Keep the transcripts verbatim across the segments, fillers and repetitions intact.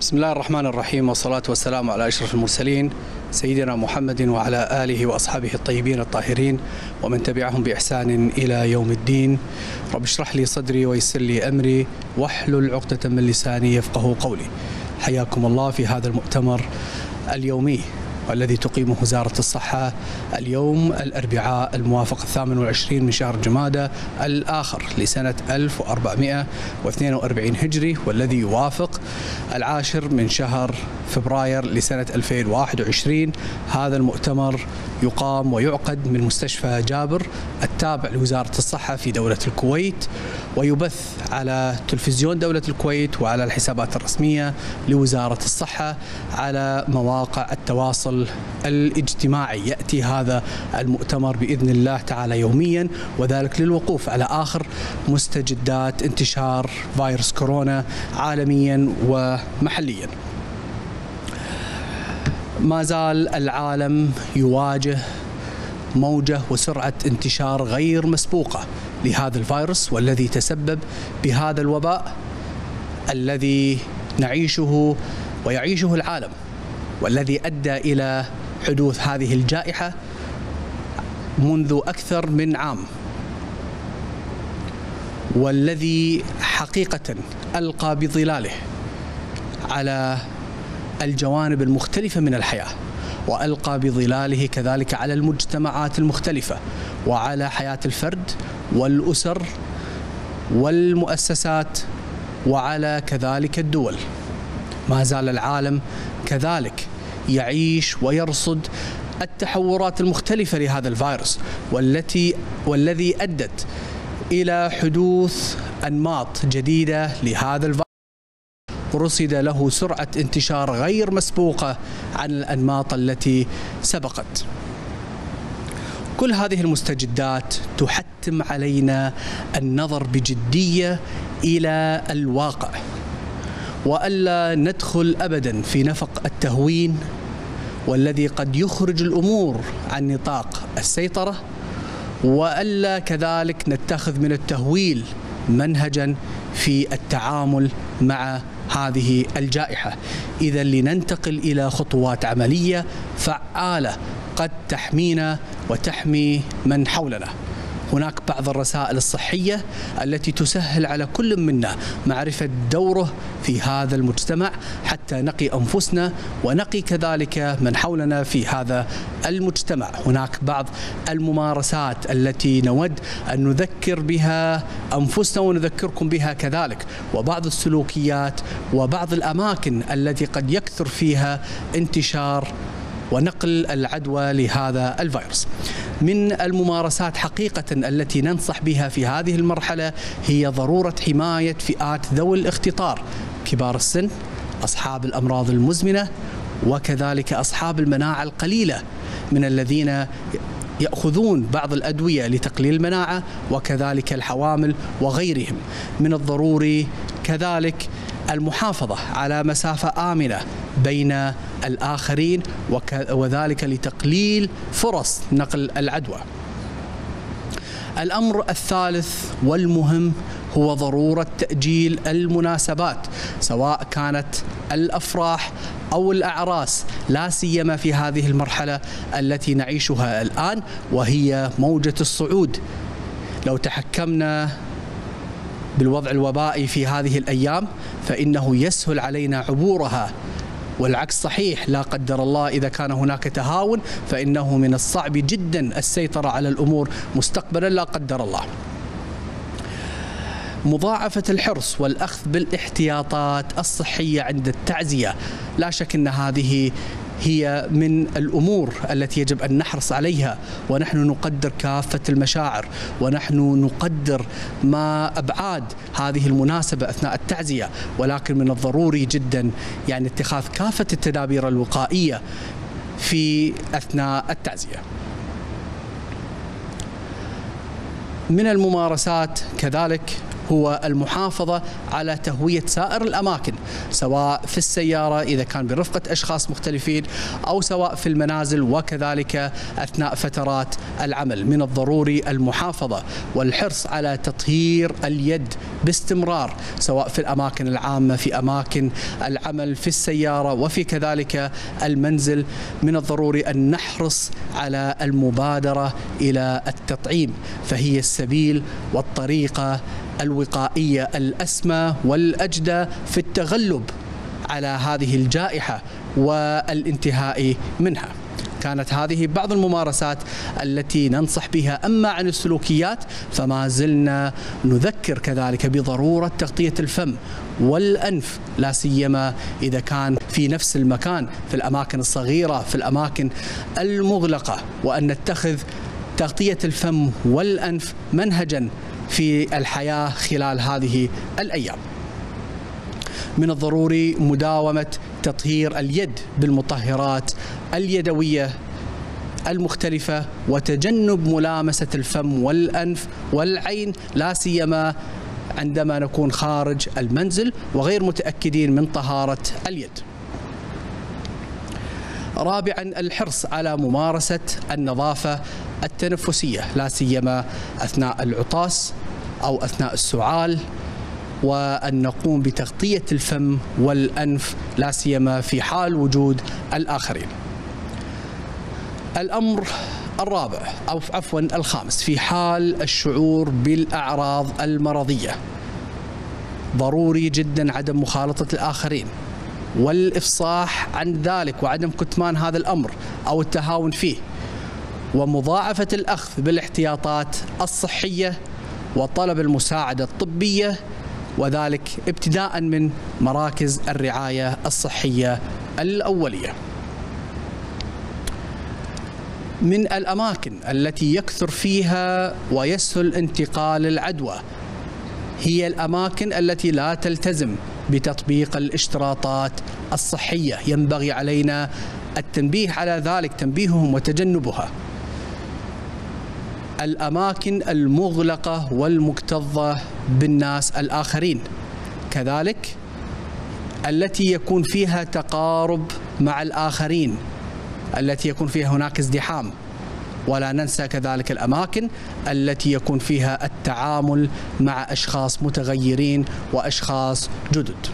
بسم الله الرحمن الرحيم، والصلاة والسلام على أشرف المرسلين سيدنا محمد وعلى آله وأصحابه الطيبين الطاهرين ومن تبعهم بإحسان إلى يوم الدين. رب اشرح لي صدري ويسر لي أمري واحلل عقدة من لساني يفقه قولي. حياكم الله في هذا المؤتمر اليومي والذي تقيمه وزارة الصحة اليوم الأربعاء الموافق الثامن والعشرين من شهر جمادى الآخر لسنة ألف وأربعمئة واثنين وأربعين هجري، والذي يوافق العاشر من شهر فبراير لسنة ألفين وواحد وعشرين. هذا المؤتمر يقام ويعقد من مستشفى جابر التابع لوزارة الصحة في دولة الكويت، ويبث على تلفزيون دولة الكويت وعلى الحسابات الرسمية لوزارة الصحة على مواقع التواصل الاجتماعي. يأتي هذا المؤتمر بإذن الله تعالى يوميا، وذلك للوقوف على آخر مستجدات انتشار فيروس كورونا عالميا ومحليا. ما زال العالم يواجه موجة وسرعة انتشار غير مسبوقة لهذا الفيروس، والذي تسبب بهذا الوباء الذي نعيشه ويعيشه العالم، والذي أدى إلى حدوث هذه الجائحة منذ أكثر من عام، والذي حقيقة ألقى بظلاله على الجوانب المختلفة من الحياة، وألقى بظلاله كذلك على المجتمعات المختلفة وعلى حياة الفرد والأسر والمؤسسات وعلى كذلك الدول. ما زال العالم كذلك يعيش ويرصد التحورات المختلفة لهذا الفيروس، والتي والذي أدت إلى حدوث أنماط جديدة لهذا الفيروس رصد له سرعة انتشار غير مسبوقة عن الأنماط التي سبقت. كل هذه المستجدات تحتم علينا النظر بجدية إلى الواقع، وألا ندخل أبدا في نفق التهوين، والذي قد يخرج الأمور عن نطاق السيطرة، وألا كذلك نتخذ من التهويل منهجا في التعامل مع هذه الجائحة. إذا لننتقل إلى خطوات عملية فعالة قد تحمينا وتحمي من حولنا. هناك بعض الرسائل الصحية التي تسهل على كل منا معرفة دوره في هذا المجتمع حتى نقي أنفسنا ونقي كذلك من حولنا في هذا المجتمع. هناك بعض الممارسات التي نود أن نذكر بها أنفسنا ونذكركم بها كذلك، وبعض السلوكيات وبعض الأماكن التي قد يكثر فيها انتشار ونقل العدوى لهذا الفيروس. من الممارسات حقيقة التي ننصح بها في هذه المرحلة هي ضرورة حماية فئات ذوي الاختصار، كبار السن، أصحاب الأمراض المزمنة، وكذلك أصحاب المناعة القليلة من الذين يأخذون بعض الأدوية لتقليل المناعة، وكذلك الحوامل وغيرهم. من الضروري كذلك المحافظة على مسافة آمنة بين الآخرين، وذلك لتقليل فرص نقل العدوى. الأمر الثالث والمهم هو ضرورة تأجيل المناسبات، سواء كانت الأفراح أو الأعراس، لا سيما في هذه المرحلة التي نعيشها الآن وهي موجة الصعود. لو تحكمنا بالوضع الوبائي في هذه الأيام فإنه يسهل علينا عبورها، والعكس صحيح. لا قدر الله إذا كان هناك تهاون فإنه من الصعب جدا السيطرة على الأمور مستقبلا لا قدر الله. مضاعفة الحرص والأخذ بالاحتياطات الصحية عند التعزية، لا شك أن هذه هي من الأمور التي يجب أن نحرص عليها، ونحن نقدر كافة المشاعر، ونحن نقدر ما أبعاد هذه المناسبة أثناء التعزية، ولكن من الضروري جدا يعني اتخاذ كافة التدابير الوقائية في أثناء التعزية. من الممارسات كذلك هو المحافظة على تهوية سائر الأماكن، سواء في السيارة إذا كان برفقة أشخاص مختلفين أو سواء في المنازل، وكذلك أثناء فترات العمل. من الضروري المحافظة والحرص على تطهير اليد باستمرار، سواء في الأماكن العامة، في أماكن العمل، في السيارة، وفي كذلك المنزل. من الضروري أن نحرص على المبادرة إلى التطعيم، فهي السبيل والطريقة الوقائية الأسمى والأجدى في التغلب على هذه الجائحة والانتهاء منها. كانت هذه بعض الممارسات التي ننصح بها. أما عن السلوكيات فما زلنا نذكر كذلك بضرورة تغطية الفم والأنف، لا سيما إذا كان في نفس المكان، في الأماكن الصغيرة، في الأماكن المغلقة، وأن نتخذ تغطية الفم والأنف منهجا في الحياة خلال هذه الأيام. من الضروري مداومة تطهير اليد بالمطهرات اليدوية المختلفة، وتجنب ملامسة الفم والأنف والعين، لا سيما عندما نكون خارج المنزل وغير متأكدين من طهارة اليد. رابعا الحرص على ممارسة النظافة التنفسية، لا سيما أثناء العطاس أو أثناء السعال، وأن نقوم بتغطية الفم والأنف، لا سيما في حال وجود الآخرين. الأمر الرابع أو عفوا الخامس، في حال الشعور بالأعراض المرضية ضروري جدا عدم مخالطة الآخرين والإفصاح عن ذلك وعدم كتمان هذا الأمر أو التهاون فيه، ومضاعفة الأخذ بالاحتياطات الصحية وطلب المساعدة الطبية، وذلك ابتداء من مراكز الرعاية الصحية الأولية. من الأماكن التي يكثر فيها ويسهل انتقال العدوى هي الأماكن التي لا تلتزم بتطبيق الاشتراطات الصحية، ينبغي علينا التنبيه على ذلك، تنبيههم وتجنبها. الأماكن المغلقة والمكتظة بالناس الآخرين، كذلك التي يكون فيها تقارب مع الآخرين، التي يكون فيها هناك ازدحام. ولا ننسى كذلك الأماكن التي يكون فيها التعامل مع أشخاص متغيرين وأشخاص جدد.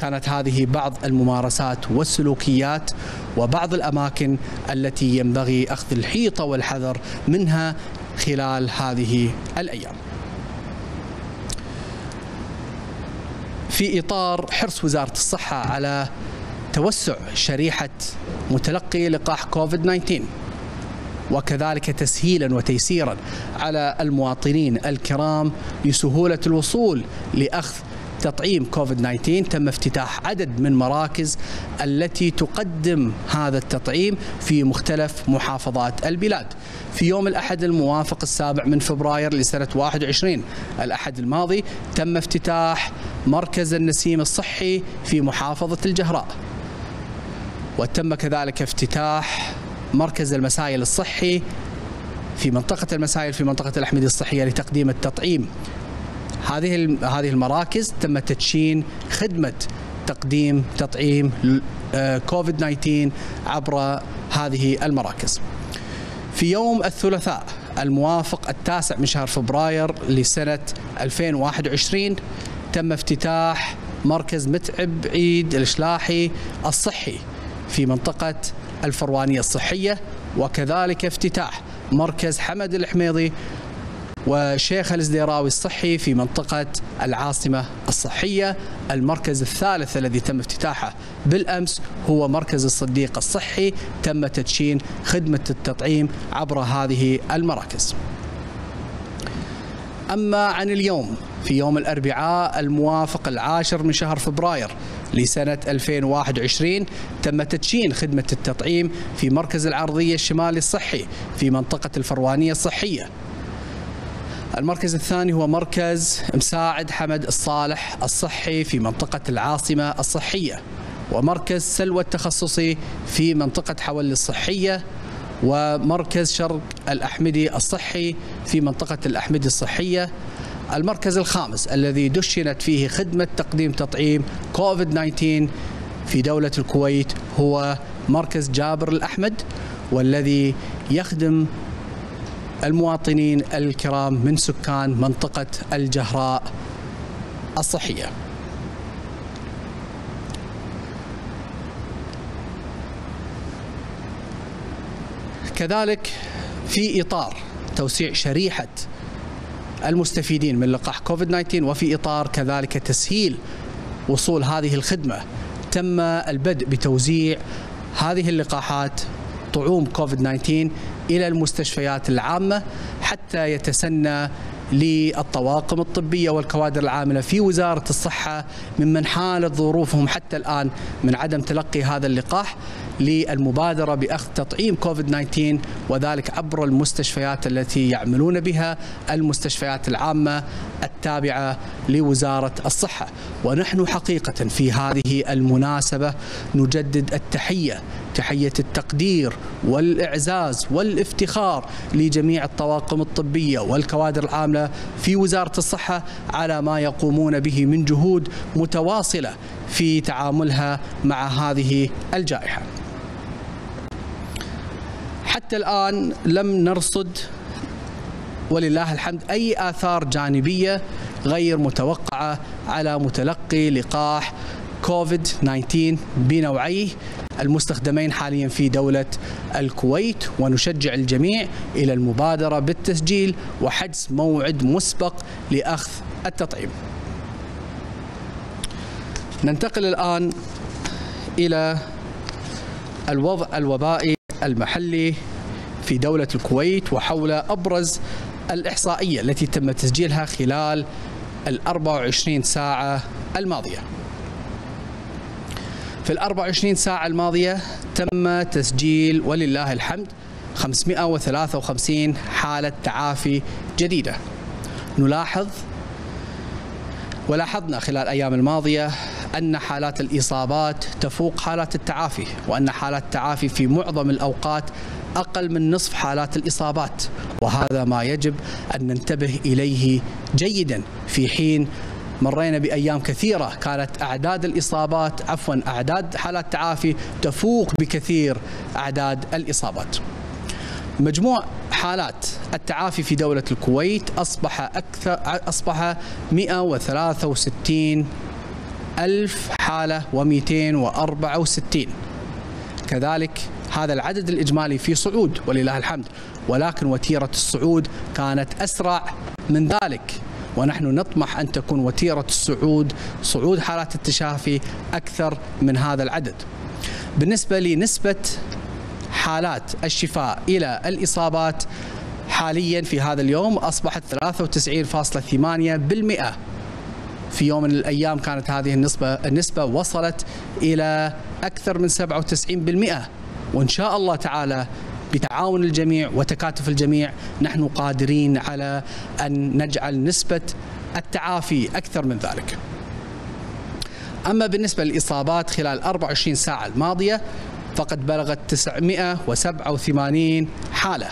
كانت هذه بعض الممارسات والسلوكيات وبعض الأماكن التي ينبغي أخذ الحيطة والحذر منها خلال هذه الأيام. في إطار حرص وزارة الصحة على توسع شريحة متلقي لقاح كوفيد تسعة عشر، وكذلك تسهيلا وتيسيرا على المواطنين الكرام لسهولة الوصول لأخذ تطعيم كوفيد تسعة عشر، تم افتتاح عدد من مراكز التي تقدم هذا التطعيم في مختلف محافظات البلاد. في يوم الأحد الموافق السابع من فبراير لسنة واحد وعشرين الأحد الماضي تم افتتاح مركز النسيم الصحي في محافظة الجهراء، وتم كذلك افتتاح مركز المسايل الصحي في منطقة المسايل في منطقة الأحمدية الصحية لتقديم التطعيم. هذه هذه المراكز تم تدشين خدمة تقديم تطعيم كوفيد تسعة عشر عبر هذه المراكز. في يوم الثلاثاء الموافق التاسع من شهر فبراير لسنة ألفين وواحد وعشرين تم افتتاح مركز متعب عيد الشلاحي الصحي في منطقة الفروانية الصحية، وكذلك افتتاح مركز حمد الحميضي وشيخ الازديراوي الصحي في منطقة العاصمة الصحية. المركز الثالث الذي تم افتتاحه بالأمس هو مركز الصديق الصحي، تم تدشين خدمة التطعيم عبر هذه المراكز. أما عن اليوم، في يوم الأربعاء الموافق العاشر من شهر فبراير لسنة ألفين وواحد وعشرين تم تدشين خدمة التطعيم في مركز العرضية الشمالي الصحي في منطقة الفروانية الصحية. المركز الثاني هو مركز مساعد حمد الصالح الصحي في منطقة العاصمة الصحية، ومركز سلوى التخصصي في منطقة حولي الصحية، ومركز شرق الأحمدي الصحي في منطقة الأحمدي الصحية. المركز الخامس الذي دشنت فيه خدمة تقديم تطعيم كوفيد تسعة عشر في دولة الكويت هو مركز جابر الأحمد، والذي يخدم المواطنين الكرام من سكان منطقة الجهراء الصحية. كذلك في إطار توسيع شريحة المستفيدين من لقاح كوفيد تسعة عشر وفي إطار كذلك تسهيل وصول هذه الخدمة، تم البدء بتوزيع هذه اللقاحات طعوم كوفيد تسعة عشر إلى المستشفيات العامة حتى يتسنى للطواقم الطبية والكوادر العاملة في وزارة الصحة ممن حالت ظروفهم حتى الآن من عدم تلقي هذا اللقاح للمبادرة بأخذ تطعيم كوفيد تسعة عشر، وذلك عبر المستشفيات التي يعملون بها المستشفيات العامة التابعة لوزارة الصحة. ونحن حقيقة في هذه المناسبة نجدد التحية، تحية التقدير والإعزاز والافتخار لجميع الطواقم الطبية والكوادر العاملة في وزارة الصحة على ما يقومون به من جهود متواصلة في تعاملها مع هذه الجائحة. حتى الآن لم نرصد ولله الحمد أي آثار جانبية غير متوقعة على متلقي لقاح كوفيد تسعة عشر بنوعيه المستخدمين حاليا في دولة الكويت، ونشجع الجميع إلى المبادرة بالتسجيل وحجز موعد مسبق لأخذ التطعيم. ننتقل الآن إلى الوضع الوبائي المحلي في دولة الكويت وحول أبرز الإحصائية التي تم تسجيلها خلال الأربع وعشرين ساعة الماضية. في الأربع وعشرين ساعة الماضية تم تسجيل ولله الحمد خمسمئة وثلاثة وخمسين حالة تعافي جديدة. نلاحظ ولاحظنا خلال الأيام الماضية أن حالات الإصابات تفوق حالات التعافي، وأن حالات التعافي في معظم الأوقات أقل من نصف حالات الإصابات، وهذا ما يجب أن ننتبه إليه جيدا في حين مرينا بأيام كثيرة كانت أعداد الإصابات عفوا أعداد حالات التعافي تفوق بكثير أعداد الإصابات. مجموع حالات التعافي في دولة الكويت أصبح أكثر أصبح مئة وثلاثة وستين ألف حالة ومئتين وأربعة وستين. كذلك هذا العدد الإجمالي في صعود ولله الحمد، ولكن وتيرة الصعود كانت أسرع من ذلك، ونحن نطمح أن تكون وتيرة الصعود صعود حالات التشافي أكثر من هذا العدد. بالنسبة لنسبة حالات الشفاء إلى الإصابات حاليا في هذا اليوم أصبحت ثلاثة وتسعين فاصلة ثمانية بالمئة، في يوم من الأيام كانت هذه النسبة النسبة وصلت إلى أكثر من سبعة وتسعين بالمئة، وإن شاء الله تعالى بتعاون الجميع وتكاتف الجميع نحن قادرين على أن نجعل نسبة التعافي أكثر من ذلك. أما بالنسبة للإصابات خلال أربع وعشرين ساعة الماضية فقد بلغت تسعمئة وسبعة وثمانين حالة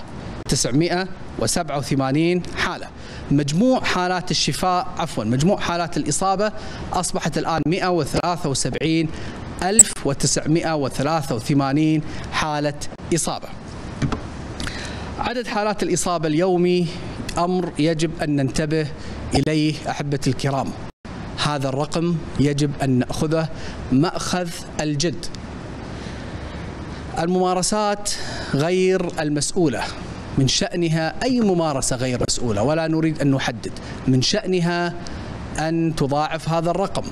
تسعمئة وسبعة وثمانين حالة. مجموع حالات الشفاء عفوا مجموع حالات الإصابة أصبحت الآن مئة وثلاثة وسبعين ألف وتسعمئة وثلاثة وثمانين حالة إصابة. عدد حالات الإصابة اليومي أمر يجب أن ننتبه إليه أحبة الكرام، هذا الرقم يجب أن نأخذه مأخذ الجد. الممارسات غير المسؤولة من شأنها، أي ممارسة غير مسؤولة ولا نريد أن نحدد، من شأنها أن تضاعف هذا الرقم.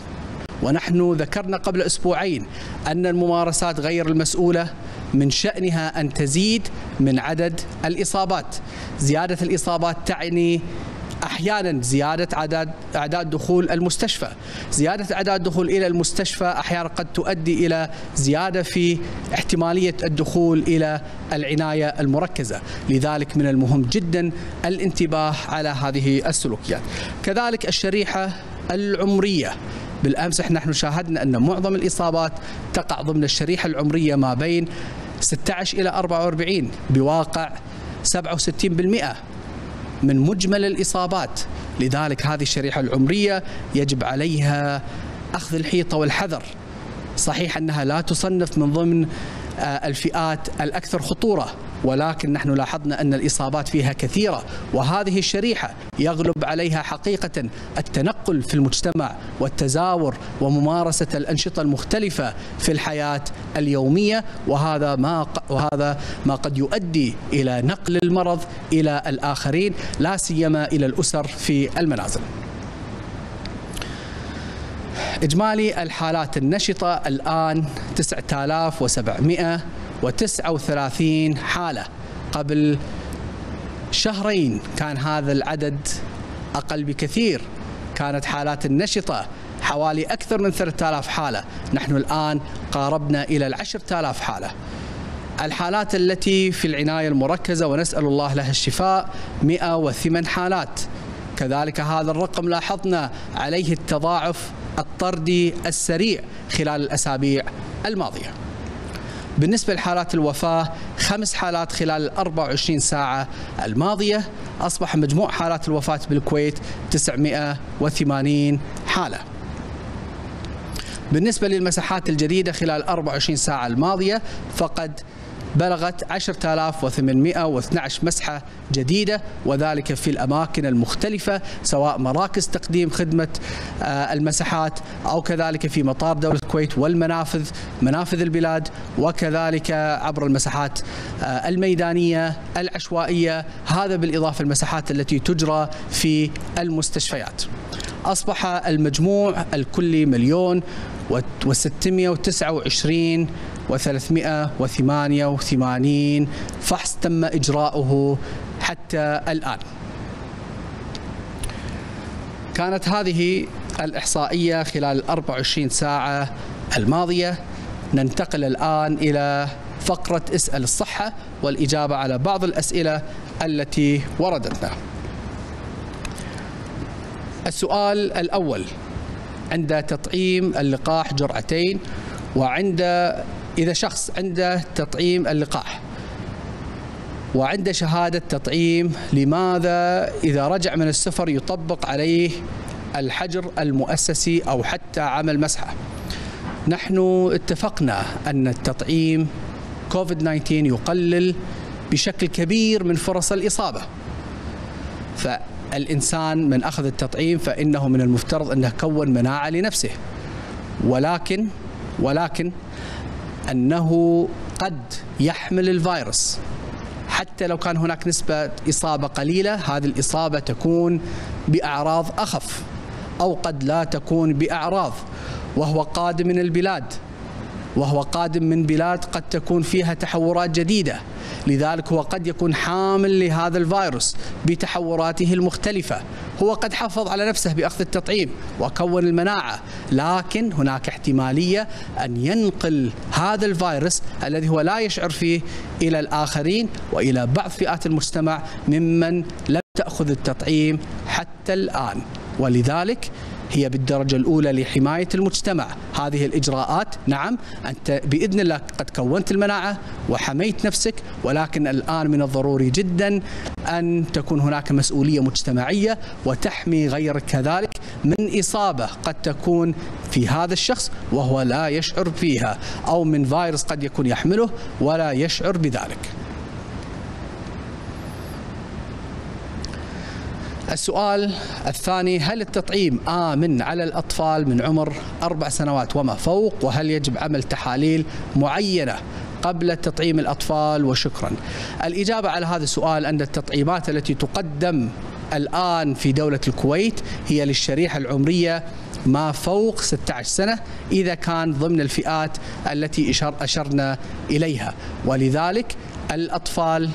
ونحن ذكرنا قبل أسبوعين أن الممارسات غير المسؤولة من شأنها أن تزيد من عدد الإصابات. زيادة الإصابات تعني أحيانا زيادة أعداد أعداد دخول المستشفى، زيادة أعداد دخول إلى المستشفى أحيانا قد تؤدي إلى زيادة في احتمالية الدخول إلى العناية المركزة، لذلك من المهم جدا الانتباه على هذه السلوكيات. كذلك الشريحة العمرية، بالأمس نحن شاهدنا أن معظم الإصابات تقع ضمن الشريحة العمرية ما بين ستة عشر إلى أربعة وأربعين بواقع سبعة وستين بالمئة من مجمل الإصابات، لذلك هذه الشريحة العمرية يجب عليها أخذ الحيطة والحذر. صحيح أنها لا تصنف من ضمن الفئات الأكثر خطورة، ولكن نحن لاحظنا أن الإصابات فيها كثيرة، وهذه الشريحة يغلب عليها حقيقة التنقل في المجتمع والتزاور وممارسة الأنشطة المختلفة في الحياة اليومية، وهذا ما وهذا ما قد يؤدي إلى نقل المرض إلى الآخرين، لا سيما إلى الأسر في المنازل. إجمالي الحالات النشطة الآن تسعة آلاف وسبعمئة وتسعة وثلاثين حالة، قبل شهرين كان هذا العدد أقل بكثير، كانت حالات النشطة حوالي أكثر من ثلاثة آلاف حالة، نحن الآن قاربنا إلى العشرة آلاف حالة. الحالات التي في العناية المركزة ونسأل الله لها الشفاء مئة وثمانية حالات، كذلك هذا الرقم لاحظنا عليه التضاعف الطردي السريع خلال الأسابيع الماضية. بالنسبة لحالات الوفاة خمس حالات خلال أربع وعشرين ساعة الماضية، أصبح مجموع حالات الوفاة بالكويت تسعمئة وثمانين حالة. بالنسبة للمساحات الجديدة خلال أربع وعشرين ساعة الماضية فقد بلغت عشرة آلاف وثمانمئة واثني عشر مسحة جديدة، وذلك في الأماكن المختلفة سواء مراكز تقديم خدمة المساحات أو كذلك في مطار دولة الكويت والمنافذ منافذ البلاد، وكذلك عبر المساحات الميدانية العشوائية، هذا بالإضافة للمساحات التي تجرى في المستشفيات. أصبح المجموع الكلي مليون وستمئة وتسعة وعشرين وثلاثمائة وثمانية وثمانين فحص تم إجراؤه حتى الآن. كانت هذه الإحصائية خلال أربع وعشرين ساعة الماضية. ننتقل الآن إلى فقرة اسأل الصحة والإجابة على بعض الأسئلة التي وردتنا. السؤال الأول: عند تطعيم اللقاح جرعتين، وعند إذا شخص عنده تطعيم اللقاح وعنده شهادة تطعيم، لماذا إذا رجع من السفر يطبق عليه الحجر المؤسسي أو حتى عمل مسحة؟ نحن اتفقنا أن التطعيم كوفيد تسعة عشر يقلل بشكل كبير من فرص الإصابة، ف الإنسان من أخذ التطعيم فإنه من المفترض أنه كون مناعة لنفسه، ولكن ولكن أنه قد يحمل الفيروس حتى لو كان هناك نسبة إصابة قليلة. هذه الإصابة تكون بأعراض أخف أو قد لا تكون بأعراض، وهو قادم من البلاد وهو قادم من بلاد قد تكون فيها تحورات جديدة، لذلك هو قد يكون حامل لهذا الفيروس بتحوراته المختلفة. هو قد حافظ على نفسه بأخذ التطعيم وكون المناعة، لكن هناك احتمالية أن ينقل هذا الفيروس الذي هو لا يشعر فيه إلى الآخرين وإلى بعض فئات المجتمع ممن لم تأخذ التطعيم حتى الآن، ولذلك هي بالدرجة الأولى لحماية المجتمع هذه الإجراءات. نعم، أنت بإذن الله قد كونت المناعة وحميت نفسك، ولكن الآن من الضروري جدا أن تكون هناك مسؤولية مجتمعية وتحمي غيرك كذلك من إصابة قد تكون في هذا الشخص وهو لا يشعر فيها، أو من فيروس قد يكون يحمله ولا يشعر بذلك. السؤال الثاني: هل التطعيم آمن على الأطفال من عمر أربع سنوات وما فوق، وهل يجب عمل تحاليل معينة قبل تطعيم الأطفال؟ وشكرا. الإجابة على هذا السؤال أن التطعيمات التي تقدم الآن في دولة الكويت هي للشريحة العمرية ما فوق ستة عشر سنة، إذا كان ضمن الفئات التي أشرنا إليها، ولذلك الأطفال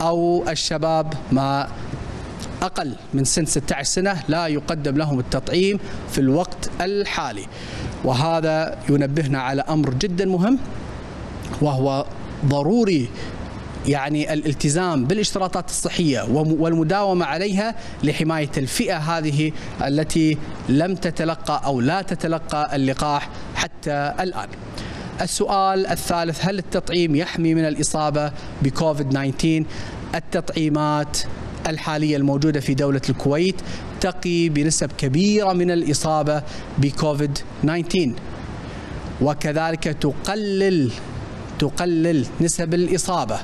أو الشباب ما أقل من سن ستة عشر سنة لا يقدم لهم التطعيم في الوقت الحالي، وهذا ينبهنا على أمر جدا مهم، وهو ضروري يعني الالتزام بالاشتراطات الصحية والمداومة عليها لحماية الفئة هذه التي لم تتلقى أو لا تتلقى اللقاح حتى الآن. السؤال الثالث: هل التطعيم يحمي من الإصابة بكوفيد تسعة عشر؟ التطعيمات الحالية الموجودة في دولة الكويت تقي بنسب كبيرة من الإصابة بكوفيد تسعة عشر، وكذلك تقلل تقلل نسب الإصابة،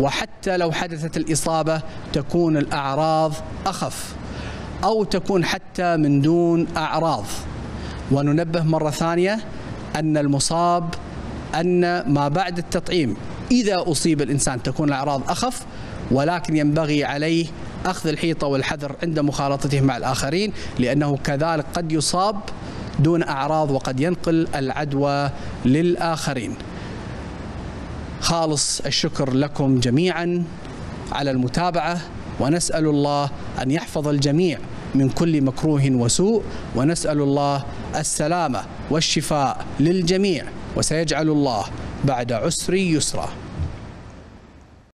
وحتى لو حدثت الإصابة تكون الأعراض أخف أو تكون حتى من دون أعراض. وننبه مرة ثانية أن المصاب أن ما بعد التطعيم إذا أصيب الإنسان تكون الأعراض أخف، ولكن ينبغي عليه أخذ الحيطة والحذر عند مخالطته مع الآخرين، لأنه كذلك قد يصاب دون أعراض وقد ينقل العدوى للآخرين. خالص الشكر لكم جميعا على المتابعة، ونسأل الله أن يحفظ الجميع من كل مكروه وسوء، ونسأل الله السلامة والشفاء للجميع، وسيجعل الله بعد عسر يسرا.